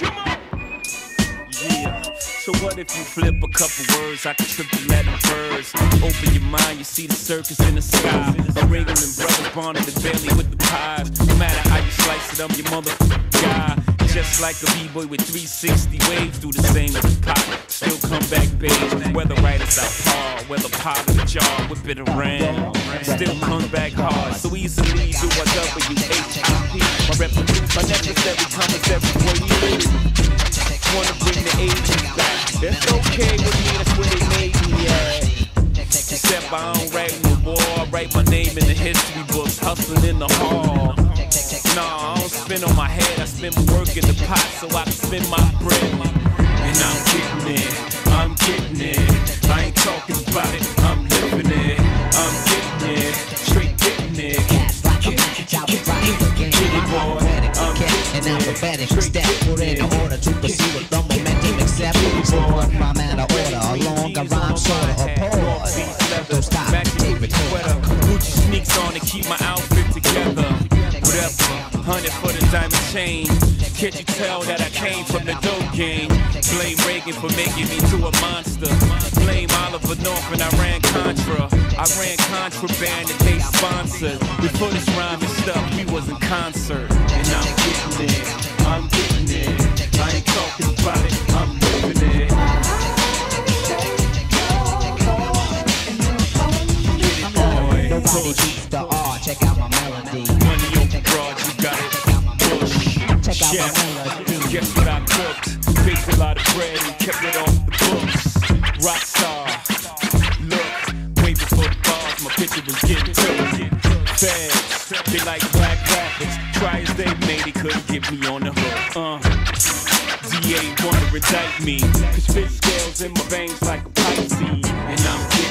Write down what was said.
Come on. Yeah. So what if you flip a couple words? I can trip the Latin birds. Open your mind, you see the circus in the sky. A ring and brothers bonded and barely with the pies. No matter how you slice it, I'm your motherfucking guy. Just like a b-boy with 360 waves, do the same with pop. Still come back, babe. Whether right is out par, whether pot in the jar, whip it around. Still come back hard, so easily do I W-H-I-P. My necessary comments every way you live. Wanna bring the 80s back? That's okay with me, that's where they made me at. Except I don't write no more. I write my name in the history books, hustling in the hall. Nah, I don't spin on my head, I spin my work in the pot so I can spin my bread. And I'm getting it, I ain't talking about it, I'm living it. I'm getting it, straight getting it. Get it, boy, I'm getting it. An alphabetic step put in order to pursue it, don't momentum except for I'm out of order, a longer rhyme, shorter, or pause. Don't stop, David, Gucci sneaks on to keep my outfit together. Hunted for the diamond chain. Can't you tell that I came from the dope game? Blame Reagan for making me to a monster. Blame Oliver North and I ran contraband that they sponsored. Before this rhyming stuff, we was in concert. And I'm getting it, I'm getting it. I ain't talking about it, I'm living it. Nobody beats the R, check out my melody. Yeah, guess what I cooked? Baked a lot of bread and kept it off the books. Rockstar, look, way before the bars, my picture was getting took. Fags, they like black rappers. Try as they may, they couldn't get me on the hook. DA wanna indict me, cause fish scales in my veins like a Pisces. And I'm